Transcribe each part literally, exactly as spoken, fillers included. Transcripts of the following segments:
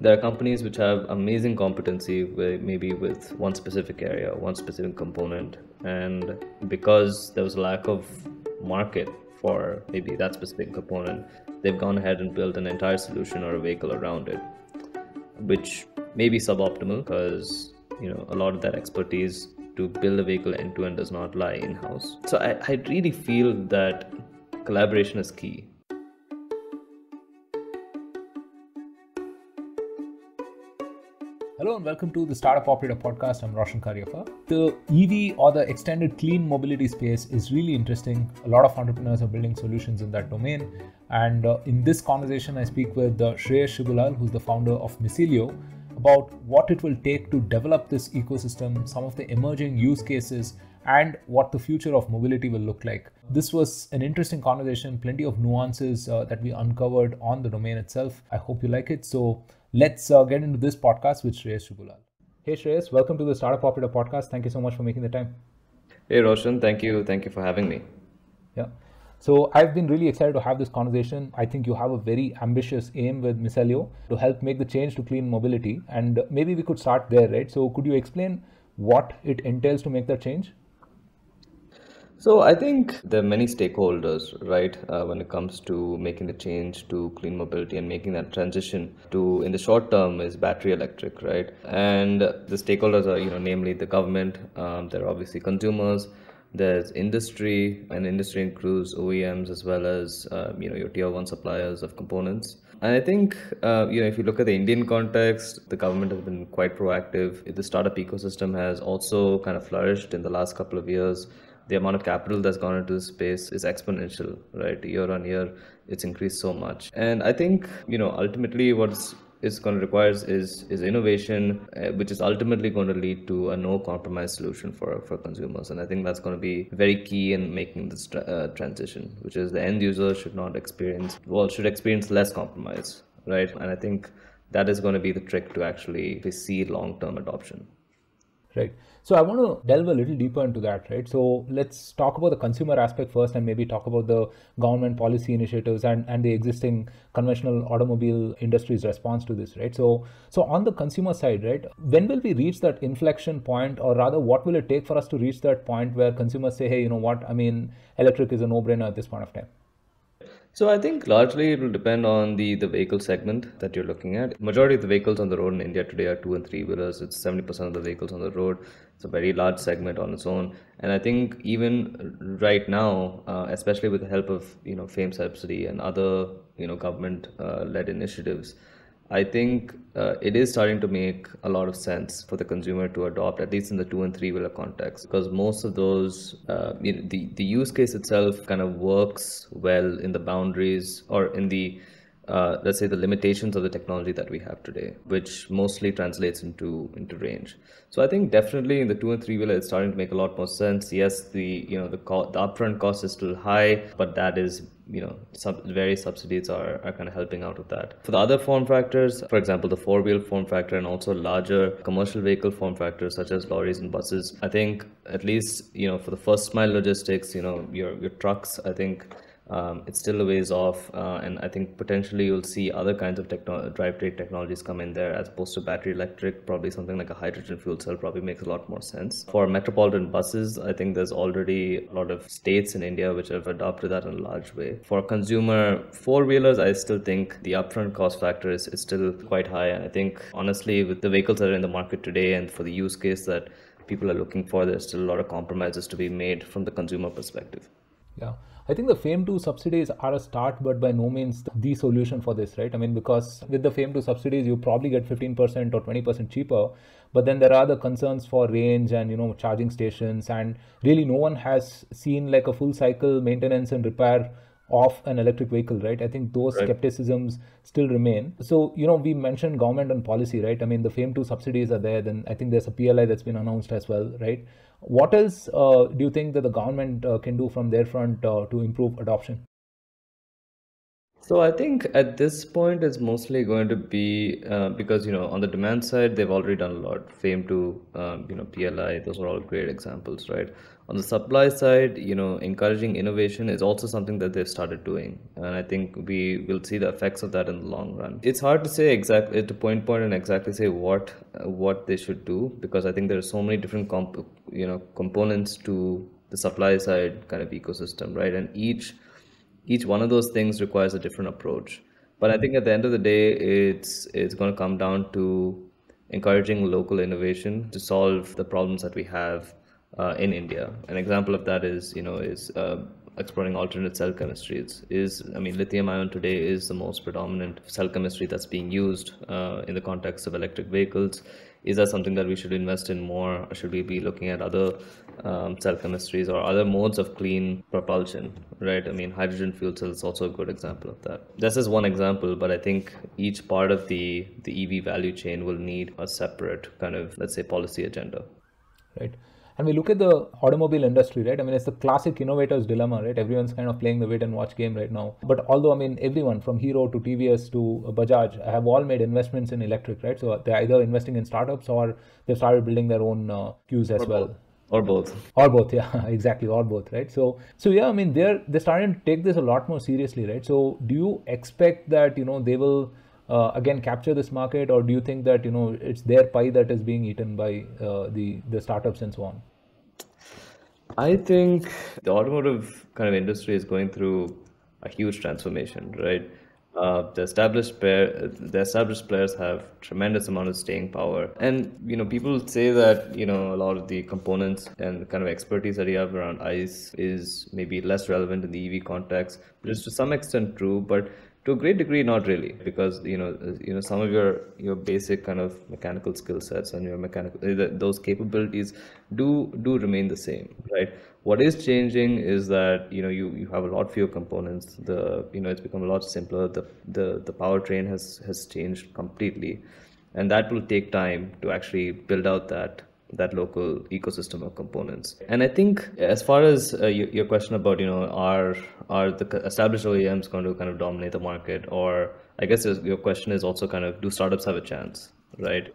There are companies which have amazing competency, maybe with one specific area, one specific component, and because there was a lack of market for maybe that specific component, they've gone ahead and built an entire solution or a vehicle around it, which may be suboptimal because, you know, a lot of that expertise to build a vehicle end-to-end does not lie in-house. So I, I really feel that collaboration is key. Hello and welcome to the Startup Operator podcast. I'm Roshan Cariappa. The E V or the extended clean mobility space is really interesting. A lot of entrepreneurs are building solutions in that domain. And uh, in this conversation, I speak with uh, Shreyas Shibulal, who's the founder of Micelio, about what it will take to develop this ecosystem, some of the emerging use cases, and what the future of mobility will look like. This was an interesting conversation, plenty of nuances uh, that we uncovered on the domain itself. I hope you like it. So let's uh, get into this podcast with Shreyas Shibulal. Hey Shreyas, welcome to the Startup Operator podcast. Thank you so much for making the time. Hey Roshan, thank you. Thank you for having me. Yeah. So I've been really excited to have this conversation. I think you have a very ambitious aim with Micelio to help make the change to clean mobility. And maybe we could start there, right? So could you explain what it entails to make that change? So I think there are many stakeholders, right, uh, when it comes to making the change to clean mobility and making that transition to, in the short term, is battery electric, right? And the stakeholders are, you know, namely the government, um, there are obviously consumers, there's industry, and industry includes O E Ms as well as, uh, you know, your tier one suppliers of components. And I think, uh, you know, if you look at the Indian context, the government has been quite proactive. The startup ecosystem has also kind of flourished in the last couple of years. The amount of capital that's gone into this space is exponential, right? Year on year, it's increased so much. And I think, you know, ultimately what's it's going to require is is innovation, uh, which is ultimately going to lead to a no compromise solution for, for consumers. And I think that's going to be very key in making this tra- uh, transition, which is the end user should not experience, well, should experience less compromise, right? And I think that is going to be the trick to actually to see long-term adoption. Right. So I want to delve a little deeper into that, right? So let's talk about the consumer aspect first and maybe talk about the government policy initiatives and, and the existing conventional automobile industry's response to this, right? So, so on the consumer side, right, when will we reach that inflection point, or rather what will it take for us to reach that point where consumers say, hey, you know what, I mean, electric is a no-brainer at this point of time? So I think largely it will depend on the, the vehicle segment that you're looking at. Majority of the vehicles on the road in India today are two and three wheelers. It's seventy percent of the vehicles on the road. It's a very large segment on its own. And I think even right now, uh, especially with the help of, you know, FAME subsidy and other, you know, government uh, led initiatives, I think uh, it is starting to make a lot of sense for the consumer to adopt, at least in the two and three wheeler context, because most of those, uh, you know, the, the use case itself kind of works well in the boundaries or in the, uh, let's say, the limitations of the technology that we have today, which mostly translates into into range. So I think definitely in the two and three wheeler, it's starting to make a lot more sense. Yes, the, you know, the, co- the upfront cost is still high, but that is, you know, sub- various subsidies are, are kind of helping out with that. For the other form factors, for example, the four-wheel form factor and also larger commercial vehicle form factors such as lorries and buses, I think at least, you know, for the first mile logistics, you know, your, your trucks, I think um, it's still a ways off. Uh, and I think potentially you'll see other kinds of techno- drivetrain technologies come in there as opposed to battery electric. Probably something like a hydrogen fuel cell probably makes a lot more sense. For metropolitan buses, I think there's already a lot of states in India which have adopted that in a large way. For consumer four-wheelers, I still think the upfront cost factor is, is still quite high. And I think honestly, with the vehicles that are in the market today and for the use case that people are looking for, there's still a lot of compromises to be made from the consumer perspective. Yeah, I think the FAME two subsidies are a start, but by no means the solution for this, right? I mean, because with the FAME two subsidies, you probably get fifteen percent or twenty percent cheaper, but then there are the concerns for range and, you know, charging stations, and really no one has seen like a full cycle maintenance and repair of an electric vehicle, right? I think those right. skepticisms still remain. So, you know, we mentioned government and policy, right? I mean, the FAME two subsidies are there, then I think there's a P L I that's been announced as well, right? What else uh, do you think that the government uh, can do from their front uh, to improve adoption? So I think at this point it's mostly going to be uh, because you know on the demand side they've already done a lot. FAME to um, you know P L I, those are all great examples, right? On the supply side, you know, encouraging innovation is also something that they've started doing, and I think we will see the effects of that in the long run. It's hard to say exactly to point point and exactly say what uh, what they should do, because I think there are so many different comp you know components to the supply side kind of ecosystem, right? And each Each one of those things requires a different approach. But I think at the end of the day, it's it's going to come down to encouraging local innovation to solve the problems that we have uh, in India. An example of that is, you know, is uh, exploring alternate cell chemistries. Is I mean, lithium-ion today is the most predominant cell chemistry that's being used uh, in the context of electric vehicles. Is that something that we should invest in more? Or should we be looking at other um, cell chemistries or other modes of clean propulsion, right? I mean, hydrogen fuel cells is also a good example of that. This is one example, but I think each part of the, the E V value chain will need a separate kind of, let's say, policy agenda. Right. And we look at the automobile industry, right? I mean, it's the classic innovator's dilemma, right? Everyone's kind of playing the wait and watch game right now. But although, I mean, everyone from Hero to T V S to Bajaj have all made investments in electric, right? So they're either investing in startups or they've started building their own uh, queues as well. Or both. Or both, yeah, exactly. Or both, right? So, so yeah, I mean, they're, they're starting to take this a lot more seriously, right? So do you expect that, you know, they will... Uh, again, capture this market, or do you think that you know it's their pie that is being eaten by uh, the the startups and so on? I think the automotive kind of industry is going through a huge transformation, right? Uh, the established pair, the established players have tremendous amount of staying power, and you know people say that you know a lot of the components and the kind of expertise that you have around ICE is maybe less relevant in the E V context, which is to some extent true, but to a great degree, not really, because you know, you know, some of your your basic kind of mechanical skill sets and your mechanical those capabilities do do remain the same, right? What is changing is that you know you you have a lot fewer components. The you know it's become a lot simpler. The the the powertrain has has changed completely, and that will take time to actually build out that. that local ecosystem of components. And I think as far as uh, you, your question about, you know, are are the established O E Ms going to kind of dominate the market? Or I guess your question is also kind of, do startups have a chance, right?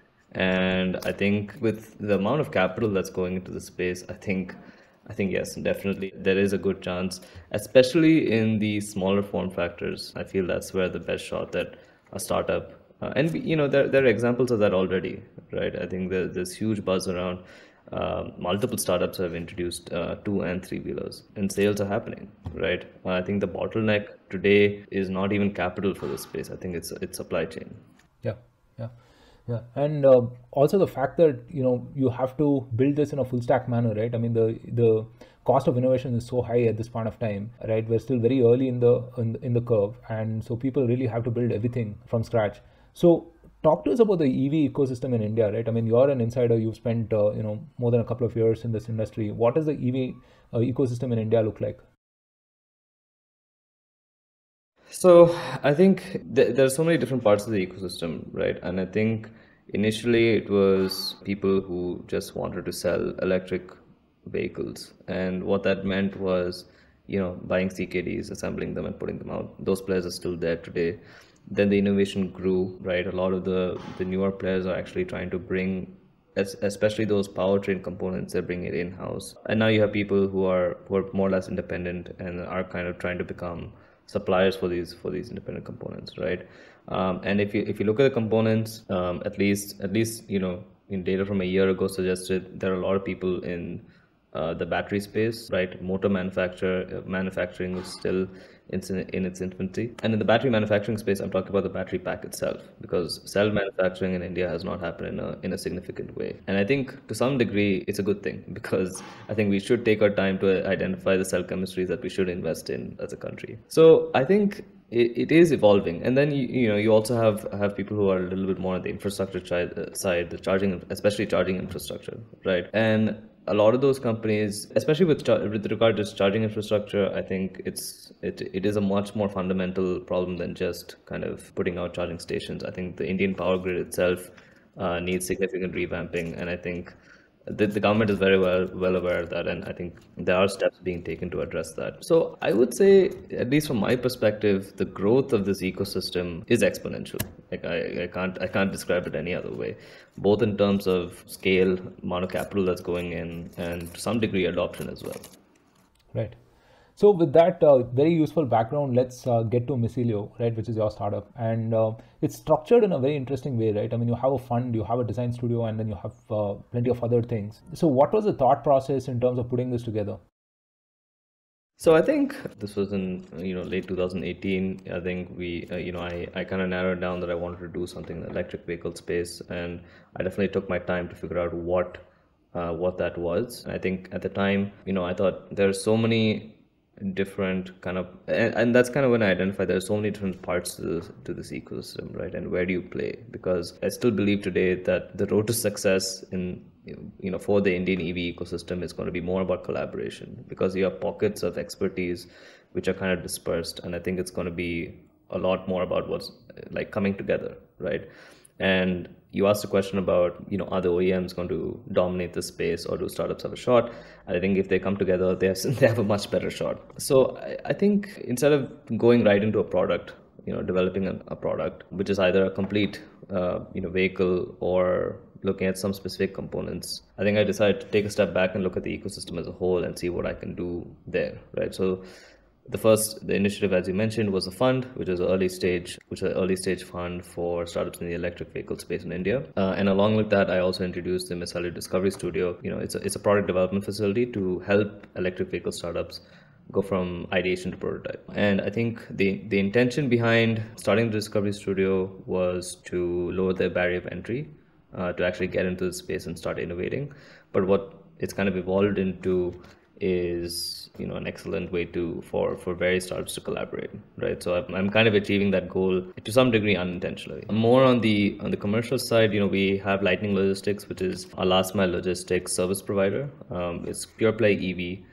And I think with the amount of capital that's going into the space, I think, I think yes, definitely there is a good chance, especially in the smaller form factors. I feel that's where the best shot that a startup Uh, and, you know, there, there are examples of that already, right? I think there, there's huge buzz around uh, multiple startups have introduced uh, two and three wheelers and sales are happening, right? Uh, I think the bottleneck today is not even capital for this space. I think it's it's supply chain. Yeah, yeah. Yeah. And uh, also the fact that, you know, you have to build this in a full stack manner, right? I mean, the the cost of innovation is so high at this point of time, right? We're still very early in the in, in the curve. And so people really have to build everything from scratch. So talk to us about the E V ecosystem in India, right? I mean, you're an insider, you've spent, uh, you know, more than a couple of years in this industry. What does the E V uh, ecosystem in India look like? So I think th there are so many different parts of the ecosystem, right? And I think initially it was people who just wanted to sell electric vehicles. And what that meant was, you know, buying C K Ds, assembling them and putting them out. Those players are still there today. Then the innovation grew, right? A lot of the, the newer players are actually trying to bring, especially those powertrain components, they're bringing it in-house. And now you have people who are, who are more or less independent and are kind of trying to become suppliers for these for these independent components, right? Um, and if you if you look at the components, um, at least at least you know in data from a year ago suggested there are a lot of people in uh, the battery space, right? Motor manufacture manufacturing is still in its infancy. And in the battery manufacturing space, I'm talking about the battery pack itself, because cell manufacturing in India has not happened in a, in a significant way. And I think to some degree, it's a good thing, because I think we should take our time to identify the cell chemistries that we should invest in as a country. So I think it, it is evolving. And then, you, you know, you also have, have people who are a little bit more on the infrastructure side, the charging, especially charging infrastructure, right? And a lot of those companies, especially with, with regard to charging infrastructure, I think it's it, it is a much more fundamental problem than just kind of putting out charging stations. I think the Indian power grid itself uh, needs significant revamping, and I think the, the government is very well well aware of that, and I think there are steps being taken to address that. So I would say, at least from my perspective, the growth of this ecosystem is exponential. Like I, I can't I can't describe it any other way, both in terms of scale, amount of capital that's going in, and to some degree adoption as well. Right. So with that uh, very useful background, let's uh, get to Micelio, right, which is your startup. And uh, it's structured in a very interesting way, right? I mean, you have a fund, you have a design studio, and then you have uh, plenty of other things. So what was the thought process in terms of putting this together? So I think this was in, you know, late two thousand eighteen. I think we, uh, you know, I, I kind of narrowed down that I wanted to do something in the electric vehicle space. And I definitely took my time to figure out what, uh, what that was. And I think at the time, you know, I thought there are so many different kind of, and, and that's kind of when I identify there's so many different parts to this, to this ecosystem, right? And where do you play? Because I still believe today that the road to success in, you know, for the Indian E V ecosystem is going to be more about collaboration, because you have pockets of expertise which are kind of dispersed, and I think it's going to be a lot more about what's like coming together, right? And you asked a question about, you know, are the O E Ms going to dominate the space, or do startups have a shot? I think if they come together, they have, they have a much better shot. So I, I think instead of going right into a product, you know, developing a, a product, which is either a complete, uh, you know, vehicle or looking at some specific components, I think I decided to take a step back and look at the ecosystem as a whole and see what I can do there, right? So the first, the initiative, as you mentioned, was a fund, which is an early stage, which is an early stage fund for startups in the electric vehicle space in India. Uh, and along with that, I also introduced the Micelio Discovery Studio. You know, it's a, it's a product development facility to help electric vehicle startups go from ideation to prototype. And I think the, the intention behind starting the Discovery Studio was to lower the barrier of entry uh, to actually get into the space and start innovating. But what it's kind of evolved into is, you know, an excellent way to for for various startups to collaborate, right? So I'm, I'm kind of achieving that goal to some degree unintentionally. More on the on the commercial side, you know, we have Lightning Logistics, which is a last mile logistics service provider. Um, it's pure play E V.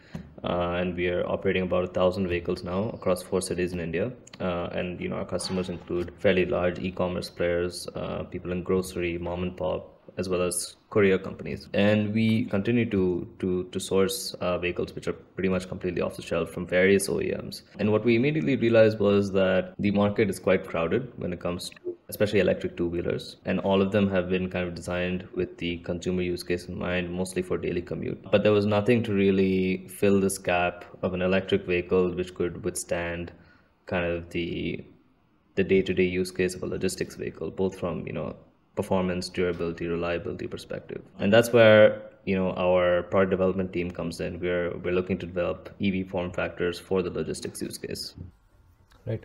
Uh, and we are operating about a thousand vehicles now across four cities in India. Uh, and, you know, our customers include fairly large e-commerce players, uh, people in grocery, mom and pop, as well as courier companies. And we continue to to, to source uh, vehicles which are pretty much completely off the shelf from various O E Ms. And what we immediately realized was that the market is quite crowded when it comes to especially electric two-wheelers. And all of them have been kind of designed with the consumer use case in mind, mostly for daily commute. But there was nothing to really fill this gap of an electric vehicle which could withstand kind of the the day-to-day use case of a logistics vehicle, both from, you know, performance, durability, reliability perspective. And that's where, you know, our product development team comes in. We're, we're looking to develop E V form factors for the logistics use case. Right,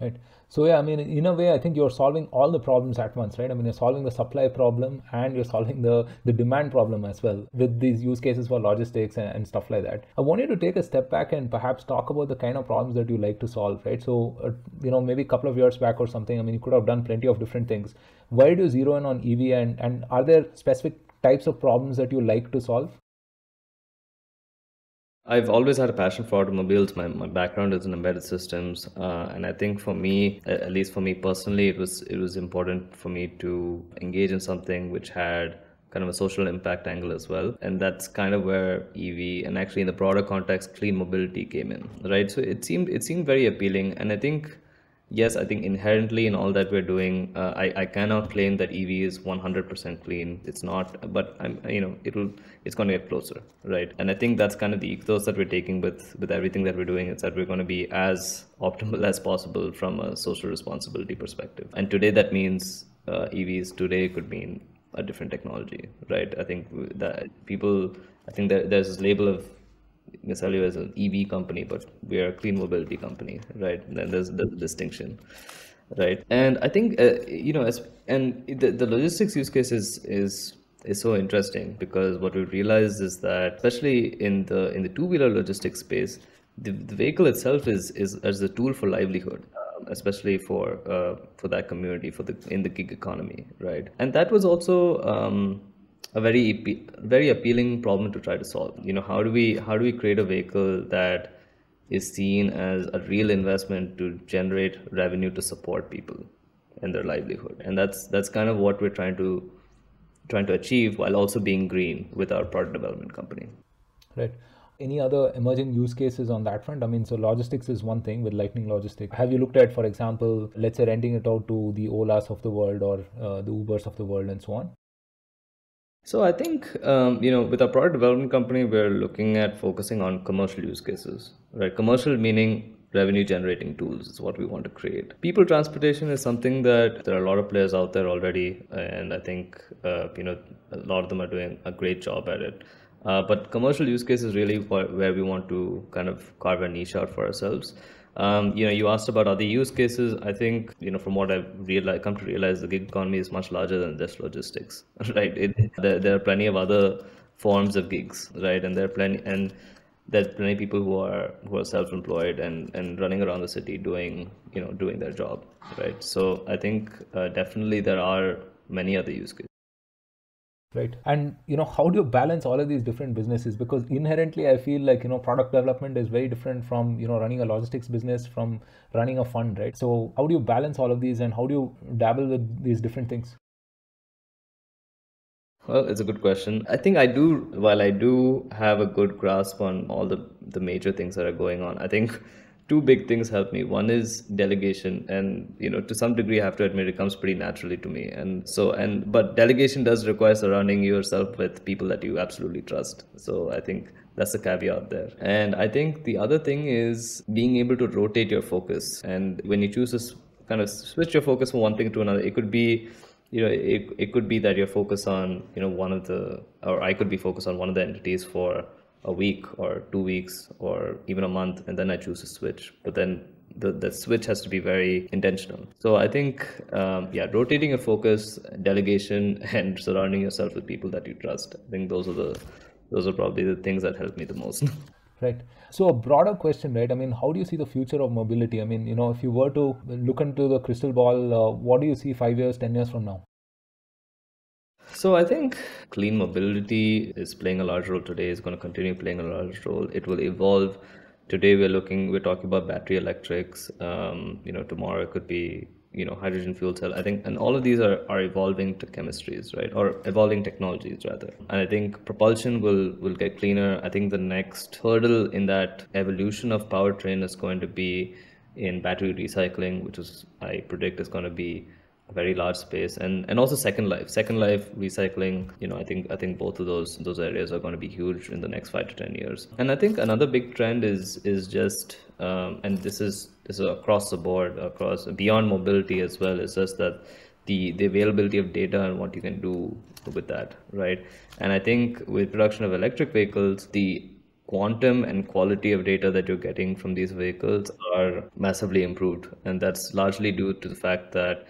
right. So yeah, I mean, in a way, I think you're solving all the problems at once, right? I mean, you're solving the supply problem and you're solving the, the demand problem as well with these use cases for logistics and, and stuff like that. I want you to take a step back and perhaps talk about the kind of problems that you like to solve, right? So, uh, you know, maybe a couple of years back or something, I mean, you could have done plenty of different things. Why do you zero in on E V, and, and are there specific types of problems that you like to solve? I've always had a passion for automobiles. My, my background is in embedded systems, uh, and I think for me, at least for me personally, it was it was important for me to engage in something which had kind of a social impact angle as well. And that's kind of where E V, and actually in the broader context, clean mobility came in, right? So it seemed it seemed very appealing, and I think, yes, I think inherently in all that we're doing, uh, I, I cannot claim that E V is one hundred percent clean. It's not, but I'm, you know, it'll, it's going to get closer, right? And I think that's kind of the ethos that we're taking with, with everything that we're doing. It's that we're going to be as optimal as possible from a social responsibility perspective. And today that means uh, E Vs today could mean a different technology, right? I think that people, I think that there's this label of Micelio is an E V company, but we are a clean mobility company, right? And there's the distinction, right? And I think uh, you know, as and the, the logistics use case is is is so interesting, because what we realized is that especially in the in the two-wheeler logistics space, the, the vehicle itself is is as a tool for livelihood, especially for uh, for that community, for the in the gig economy, right? And that was also um, a very very appealing problem to try to solve. You know, how do we how do we create a vehicle that is seen as a real investment to generate revenue to support people and their livelihood? And that's that's kind of what we're trying to trying to achieve while also being green with our product development company. Right. Any other emerging use cases on that front? I mean, so logistics is one thing with Lightning Logistics. Have you looked at, for example, let's say renting it out to the Olas of the world or uh, the Ubers of the world and so on? So I think, um, you know, with our product development company, we're looking at focusing on commercial use cases, right? Commercial meaning revenue generating tools is what we want to create. People transportation is something that there are a lot of players out there already. And I think, uh, you know, a lot of them are doing a great job at it. Uh, but commercial use case is really where we want to kind of carve a niche out for ourselves. Um, you know, you asked about other use cases. I think, you know, from what I've realized, come to realize the gig economy is much larger than just logistics, right? It, there, there are plenty of other forms of gigs, right? And there are plenty, and there's plenty of people who are who are self-employed and and running around the city doing, you know, doing their job, right? So I think uh, definitely there are many other use cases. Right. And, you know, how do you balance all of these different businesses? Because inherently, I feel like, you know, product development is very different from, you know, running a logistics business, from running a fund, right? So how do you balance all of these and how do you dabble with these different things? Well, it's a good question. I think I do, while I do have a good grasp on all the, the major things that are going on, I think two big things help me. One is delegation, and, you know, to some degree, I have to admit it comes pretty naturally to me. And so, and, but delegation does require surrounding yourself with people that you absolutely trust. So I think that's the caveat there. And I think the other thing is being able to rotate your focus. And when you choose to kind of switch your focus from one thing to another, it could be, you know, it, it could be that you're focused on, you know, one of the, or I could be focused on one of the entities for a week or two weeks or even a month, and then I choose to switch. But then the, the switch has to be very intentional. So I think, um, yeah, rotating your focus, delegation, and surrounding yourself with people that you trust. I think those are the, those are probably the things that help me the most. Right. So a broader question, right? I mean, how do you see the future of mobility? I mean, you know, if you were to look into the crystal ball, uh, what do you see five years, ten years from now? So I think clean mobility is playing a large role today, is going to continue playing a large role. It will evolve. Today we're looking, we're talking about battery electrics, um, you know, tomorrow it could be, you know, hydrogen fuel cell, I think, and all of these are, are evolving to chemistries, right? Or evolving technologies rather. And I think propulsion will, will get cleaner. I think the next hurdle in that evolution of powertrain is going to be in battery recycling, which is, I predict, is going to be a very large space, and and also second life second life recycling. You know, I think I think both of those those areas are going to be huge in the next five to ten years. And I think another big trend is is just um, and this is this is across the board, across beyond mobility as well, is just that the the availability of data and what you can do with that, right? And I think with production of electric vehicles, the quantum and quality of data that you're getting from these vehicles are massively improved, and that's largely due to the fact that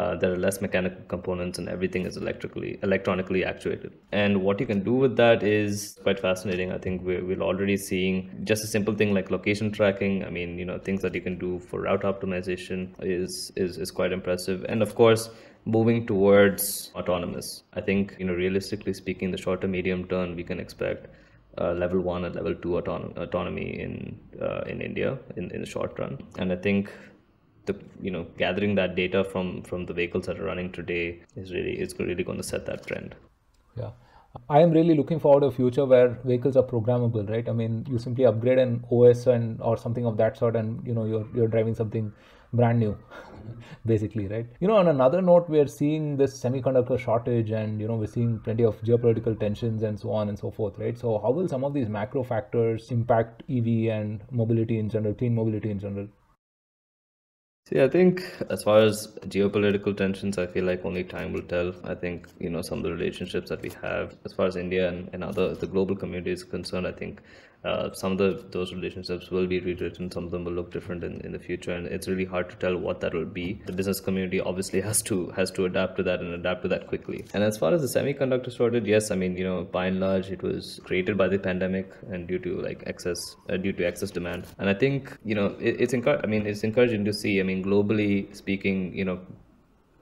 Uh, there are less mechanical components and everything is electrically, electronically actuated. And what you can do with that is quite fascinating. I think we're, we're already seeing just a simple thing like location tracking. I mean, you know, things that you can do for route optimization is, is, is quite impressive. And of course, moving towards autonomous. I think, you know, realistically speaking, the short to medium term, we can expect Uh, level one and level two auton autonomy in, uh, in India in, in the short run. And I think the, you know, gathering that data from from the vehicles that are running today is really is really going to set that trend. Yeah, I am really looking forward to a future where vehicles are programmable, right? I mean, you simply upgrade an O S and or something of that sort, and you know, you're you're driving something brand new, basically, right? You know, on another note, we are seeing this semiconductor shortage, and you know, we're seeing plenty of geopolitical tensions and so on and so forth, right? So, how will some of these macro factors impact E V and mobility in general, clean mobility in general? See, I think as far as geopolitical tensions, I feel like only time will tell. I think, you know, some of the relationships that we have as far as India and, and other, the global community is concerned, I think uh, some of the, those relationships will be rewritten. Some of them will look different in, in the future. And it's really hard to tell what that will be. The business community obviously has to, has to adapt to that and adapt to that quickly. And as far as the semiconductor shortage, yes, I mean, you know, by and large, it was created by the pandemic and due to like excess, uh, due to excess demand. And I think, you know, it, it's, I mean, it's encouraging to see, I mean, globally speaking, you know,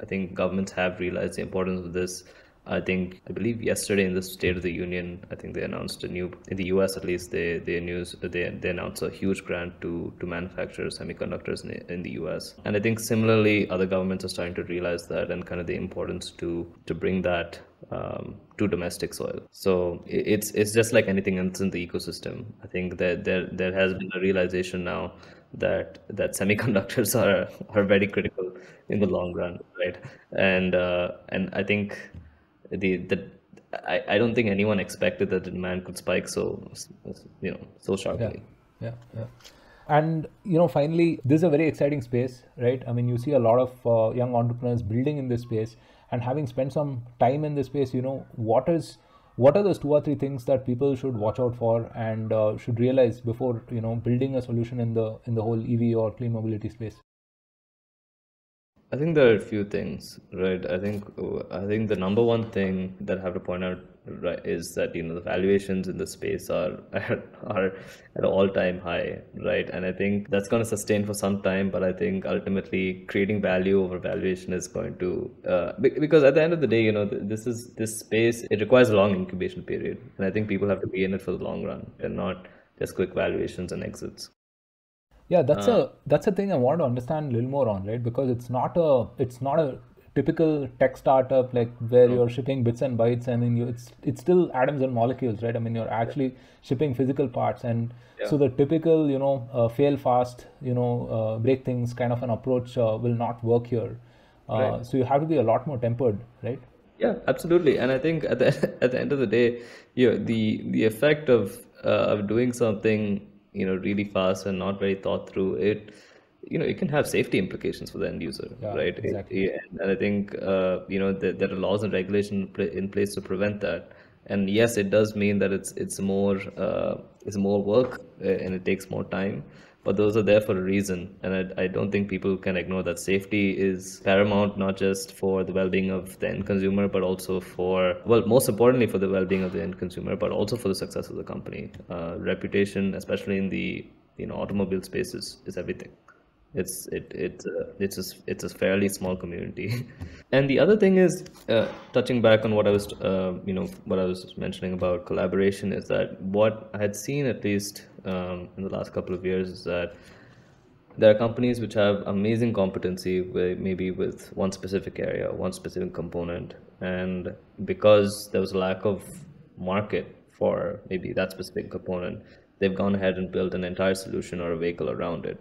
I think governments have realized the importance of this. I think, I believe yesterday in the State of the Union, I think they announced a new, in the U S at least, they they, news, they, they announced a huge grant to, to manufacture semiconductors in the, in the U S. And I think similarly, other governments are starting to realize that and kind of the importance to, to bring that um, to domestic soil. So it's, it's just like anything else in the ecosystem. I think that there, there has been a realization now that that semiconductors are are very critical in the long run, right? And uh, and I think the the I, I don't think anyone expected that the demand could spike so, you know, so sharply. Yeah, yeah, yeah. And you know, finally, this is a very exciting space, right? I mean, you see a lot of uh, young entrepreneurs building in this space, and having spent some time in this space, you know, what is what are those two or three things that people should watch out for and uh, should realize before, you know, building a solution in the in the whole E V or clean mobility space? I think there are a few things, right? I think I think the number one thing that I have to point out, right, is that, you know, the valuations in the space are are at an all-time high, right? And I think that's going to sustain for some time. But I think ultimately creating value over valuation is going to uh, because at the end of the day, you know, this is this space. It requires a long incubation period, and I think people have to be in it for the long run and not just quick valuations and exits. Yeah, that's uh, a that's a thing I want to understand a little more on, right? Because it's not a it's not a typical tech startup like where no. you're shipping bits and bytes, and then you it's it's still atoms and molecules, right? I mean, you're actually shipping physical parts, and yeah. so the typical, you know, uh, fail fast, you know, uh, break things kind of an approach uh, will not work here. Uh, right. So you have to be a lot more tempered, right? Yeah, absolutely. And I think at the at the end of the day, you know, the the effect of uh, of doing something, you know, really fast and not very thought through, it, you know, it can have safety implications for the end user, yeah, right? Exactly. It, it, and I think, uh, you know, there, there are laws and regulations in place to prevent that. And yes, it does mean that it's it's more uh, it's more work and it takes more time, but those are there for a reason. And I, I don't think people can ignore that safety is paramount, not just for the well-being of the end consumer, but also for, well, most importantly for the well-being of the end consumer, but also for the success of the company. Uh, reputation, especially in the, you know, automobile space, is, is everything. It's it it's uh, it's a, it's a fairly small community, and the other thing is, uh, touching back on what I was uh, you know what I was mentioning about collaboration, is that what I had seen at least um, in the last couple of years is that there are companies which have amazing competency with, maybe with one specific area, one specific component, and because there was a lack of market for maybe that specific component, they've gone ahead and built an entire solution or a vehicle around it,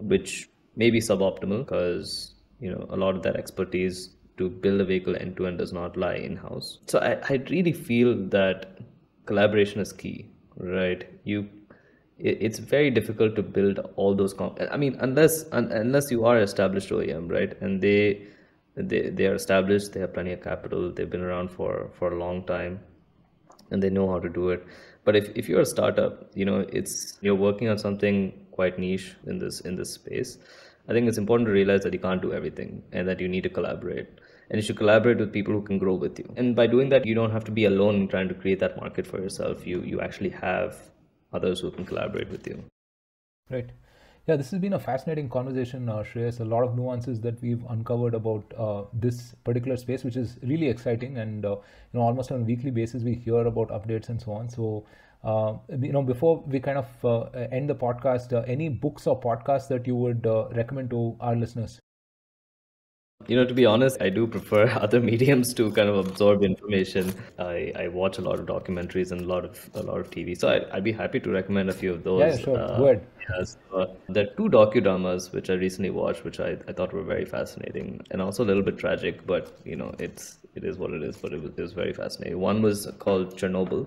which may be suboptimal because, you know, a lot of that expertise to build a vehicle end-to-end does not lie in-house. So I, I really feel that collaboration is key, right? You, it, it's very difficult to build all those, comp I mean, unless un unless you are established O E M, right? And they, they, they are established, they have plenty of capital, they've been around for, for a long time, and they know how to do it. But if, if you're a startup, you know, it's, you're working on something quite niche in this in this space. I think it's important to realize that you can't do everything and that you need to collaborate. And you should collaborate with people who can grow with you. And by doing that, you don't have to be alone in trying to create that market for yourself. You you actually have others who can collaborate with you. Right. Yeah, this has been a fascinating conversation, uh, Shreyas. A lot of nuances that we've uncovered about uh, this particular space, which is really exciting. And, uh, you know, almost on a weekly basis, we hear about updates and so on. So, uh, you know, before we kind of uh, end the podcast, uh, any books or podcasts that you would uh, recommend to our listeners? You know, to be honest, I do prefer other mediums to kind of absorb information. I, I watch a lot of documentaries and a lot of a lot of T V, so I, I'd be happy to recommend a few of those. Yeah, sure. Uh, Go ahead. Yeah, so, uh, there are two docudramas which I recently watched, which I, I thought were very fascinating and also a little bit tragic, but you know, it's it is what it is. But it was, it was very fascinating. One was called Chernobyl,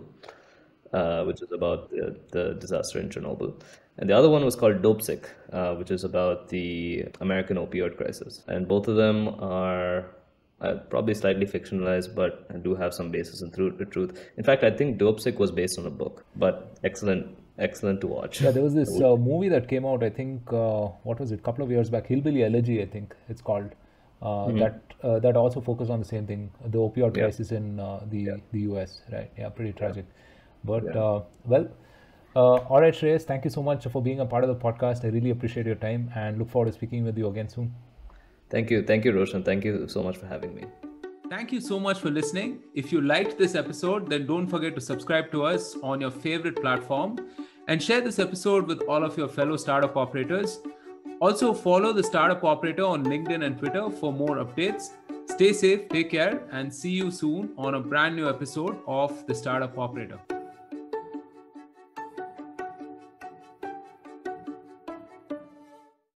uh, which is about the, the disaster in Chernobyl. And the other one was called Dope Sick, uh, which is about the American opioid crisis. And both of them are uh, probably slightly fictionalized, but do have some basis in truth. In fact, I think Dope Sick was based on a book, but excellent, excellent to watch. Yeah, there was this uh, movie that came out, I think, uh, what was it, a couple of years back, Hillbilly Elegy, I think it's called. Uh, mm-hmm. That uh, that also focused on the same thing, the opioid yeah. crisis in uh, the, yeah. the U S, right? Yeah, pretty tragic. Yeah. But, yeah. Uh, well... Uh, all right, Shreyas, thank you so much for being a part of the podcast. I really appreciate your time and look forward to speaking with you again soon. Thank you. Thank you, Roshan. Thank you so much for having me. Thank you so much for listening. If you liked this episode, then don't forget to subscribe to us on your favorite platform and share this episode with all of your fellow startup operators. Also, follow The Startup Operator on LinkedIn and Twitter for more updates. Stay safe, take care, and see you soon on a brand new episode of The Startup Operator.